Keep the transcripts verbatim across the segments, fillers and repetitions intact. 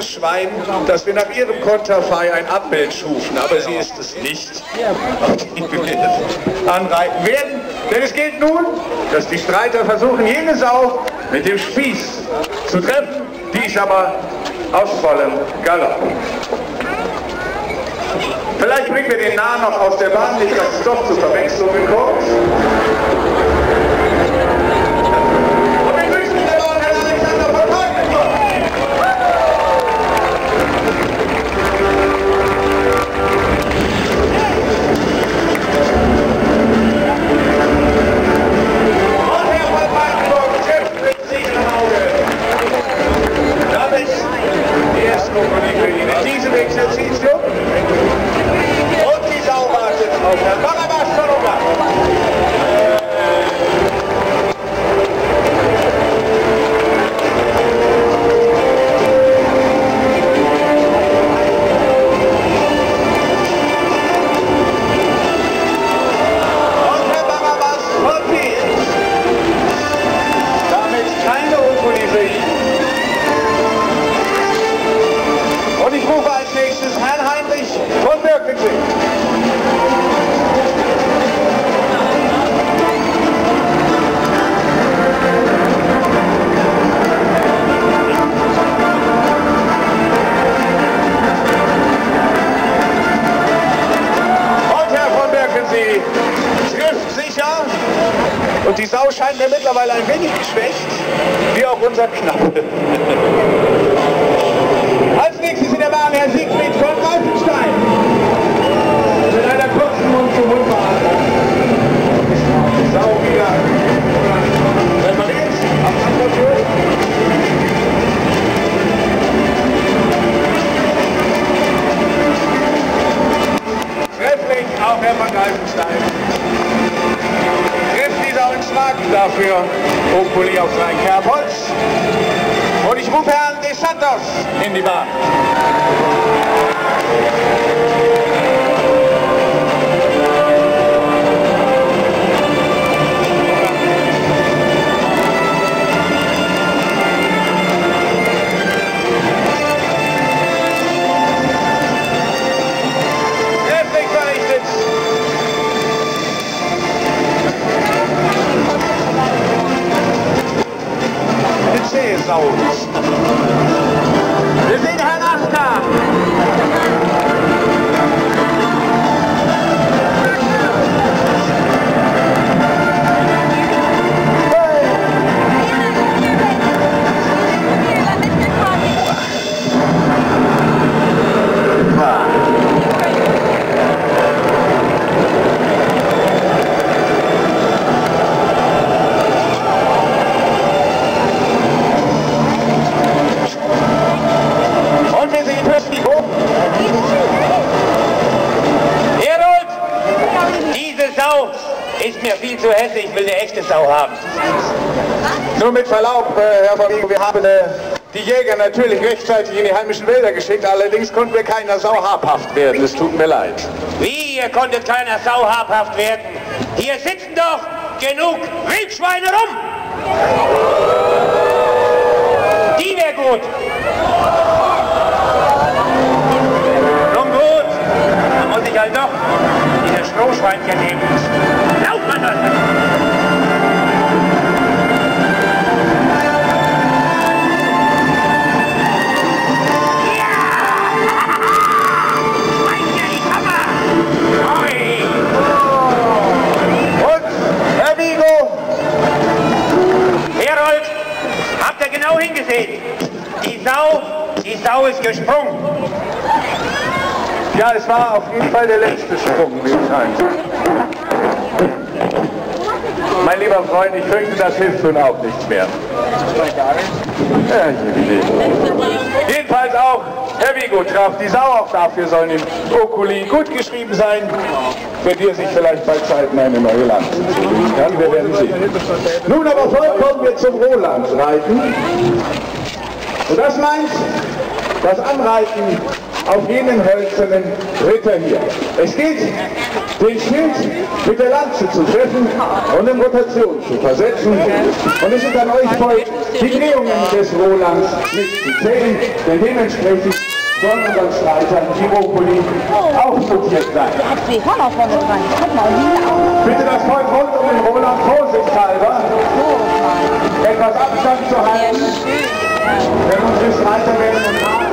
Schwein, dass wir nach ihrem Konterfei ein Abbild schufen, aber sie ist es nicht. Anreiten werden, denn es gilt nun, dass die Streiter versuchen, jene Sau mit dem Spieß zu treffen, die ist aber aus vollem Galopp. Vielleicht bringen wir den Namen noch aus der Bahn, nicht dass es doch zu Verwechslungen kommt. Und die Sau scheint mir mittlerweile ein wenig geschwächt, wie auch unser Knappe. Als nächstes in der Bahn Herr Siegfried von Reifenstein. Mit einer kurzen Mund-zu-Mund-Behandlung. Die Sau wieder. Wenn man jetzt am Anfang hört. Trefflich auch Herr von Reifenstein. Trifft die Sau in Schlag, dafür Hochpulli auf sein Kerbholz. Und ich rufe Herrn De Santos in die Bahn. Wir sehen Herrn Aska. Ist mir viel zu hässlich, ich will eine echte Sau haben. Nur mit Verlaub, äh, Herr Verwegen, wir haben äh, die Jäger natürlich rechtzeitig in die heimischen Wälder geschickt, allerdings konnten wir keiner Sau habhaft werden, es tut mir leid. Wie, ihr konntet keiner Sau habhaft werden? Hier sitzen doch genug Wildschweine rum! Die wäre gut! Nun gut, dann muss ich halt doch diese Strohschweinchen nehmen. Die Sau, die Sau ist gesprungen. Ja, es war auf jeden Fall der letzte Sprung, wie es scheint. Mein lieber Freund, ich fürchte, das hilft nun auch nichts mehr. Ja, jedenfalls auch, Herr Vigo traf die Sau, auch dafür sollen ihm Oculi gut geschrieben sein, für die er sich vielleicht bald Zeiten eine neue Lanze zulegen kann. Wir werden sehen. Nun aber vollkommen wir zum Roland reiten. Und das meint das Anreiten auf jenem hölzernen Ritter hier. Es geht, den Schild mit der Lanze zu treffen und in Rotation zu versetzen. Und es ist an euch folgt, die Drehungen des Rolands nicht zu zählen, denn dementsprechend sollen unseren Streitern die Oculi auch sortiert sein. Bitte das Volk rund um den Roland vorsichtshalber etwas Abstand zu halten. Wenn unsere Streiter werden und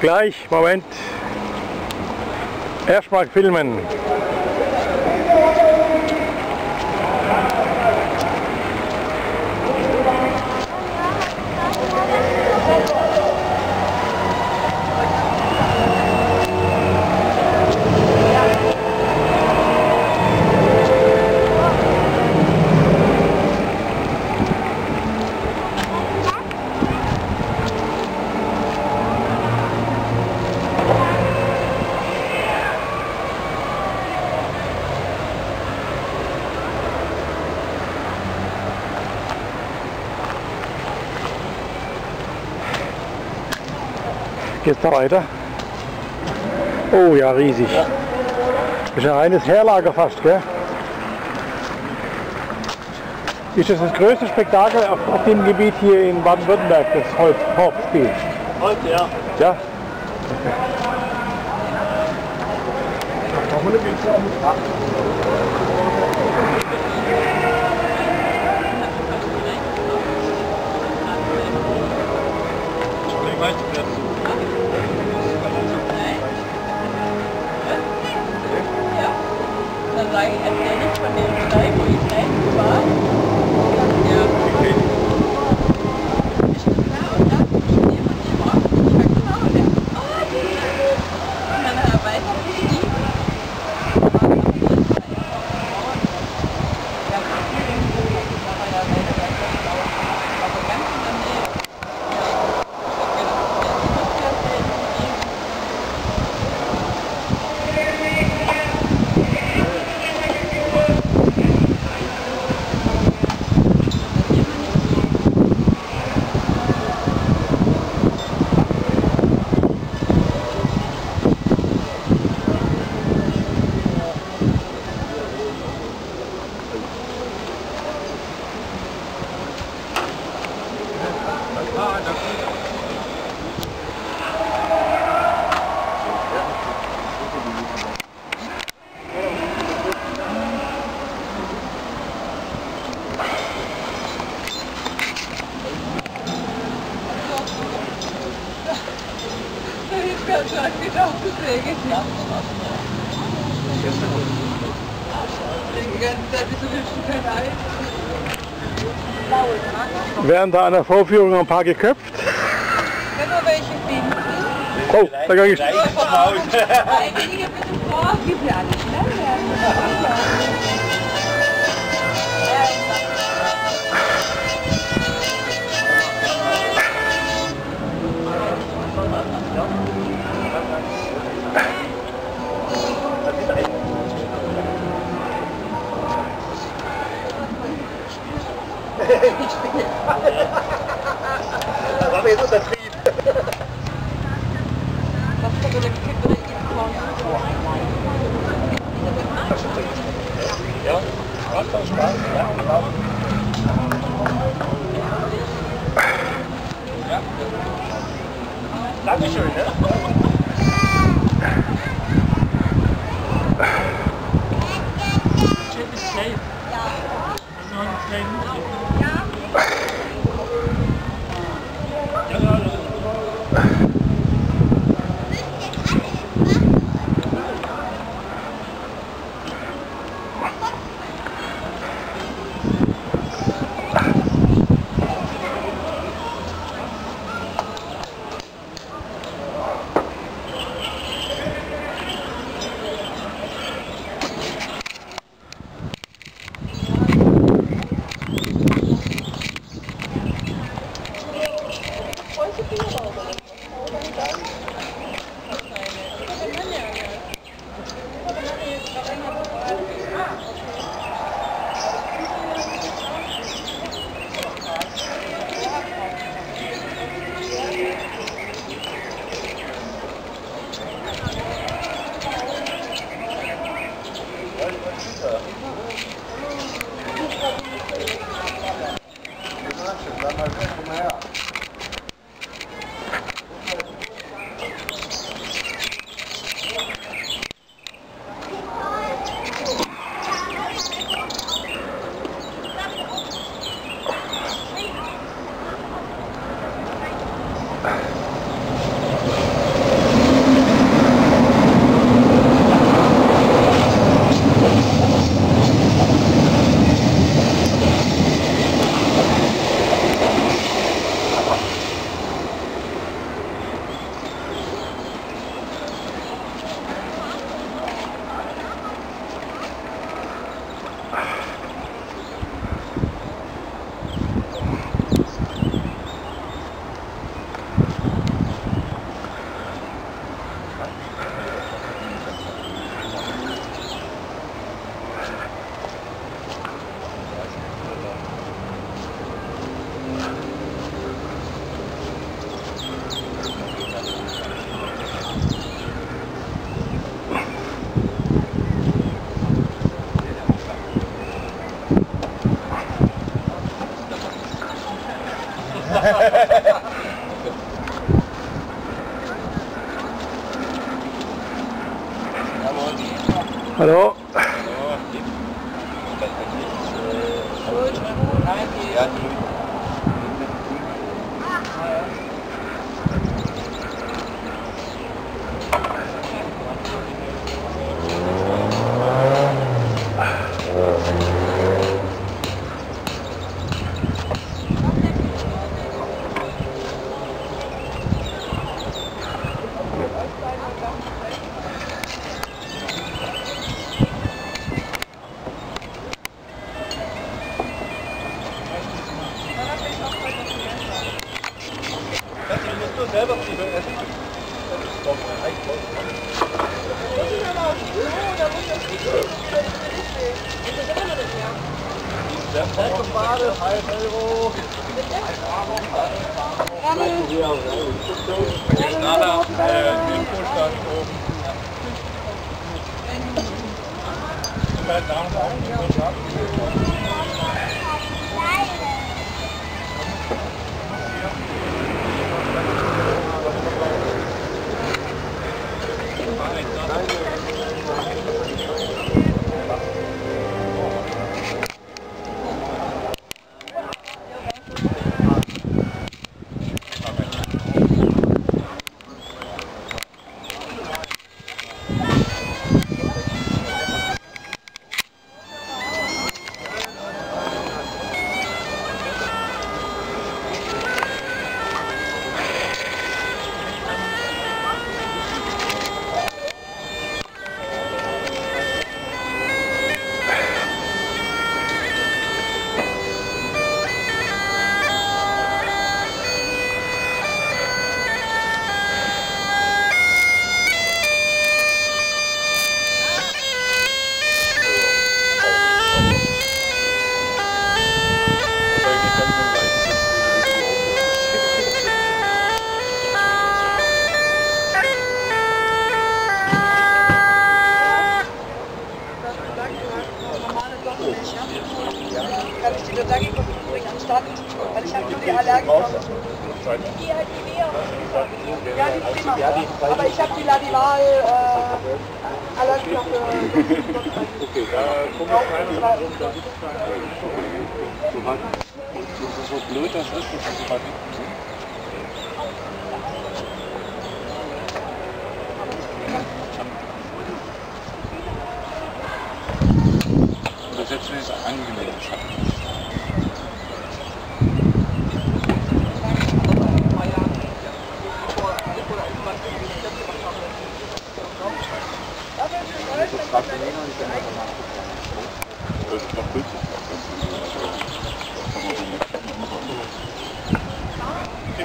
Gleich, Moment. Erstmal filmen. Jetzt da weiter. Oh ja, riesig. Ist ein reines Heerlager fast, gell? Ist das das größte Spektakel auf, auf dem Gebiet hier in Baden-Württemberg, das Hopfspiel? Heute, ja. Ja? Okay. Während da an der Vorführung ein paar geköpft. Wenn nur welche fliegen. Oh, da gehe ich. Das war mir jetzt untertrieben. Ja, macht doch Spaß. Ja. Dankeschön, ne? Ja. Hallo? Hallo? Ich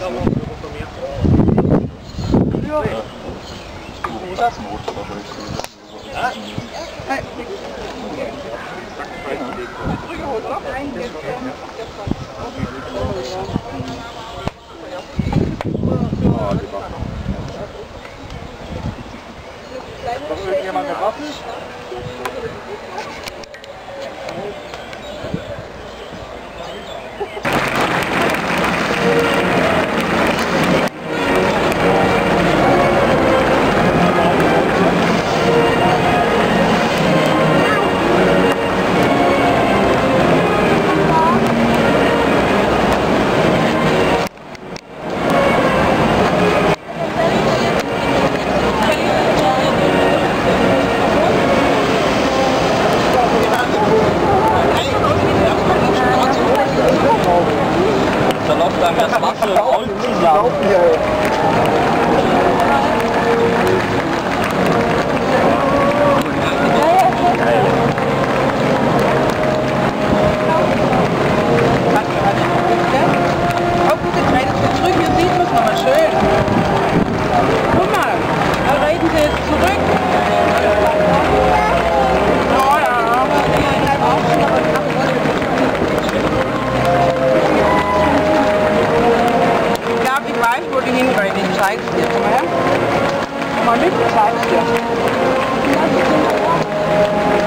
habe auch eine Gruppe mehr. Ja. Das Not dabei. Nein. Was wird hier mal gewaffnet? Mal mit, zeig's dir.